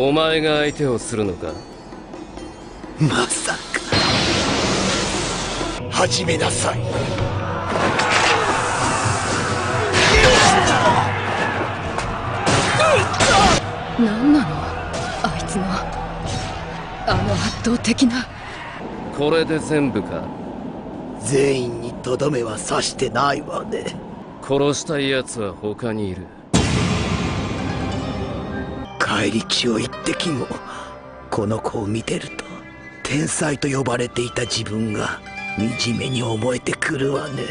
お前が相手をするのか。まさか。始めなさい。何なのあいつの圧倒的な。これで全部か。全員にとどめは刺してないわね。殺したい奴は他にいる。怪力を一滴も。この子を見てると天才と呼ばれていた自分が惨めに思えてくるわね。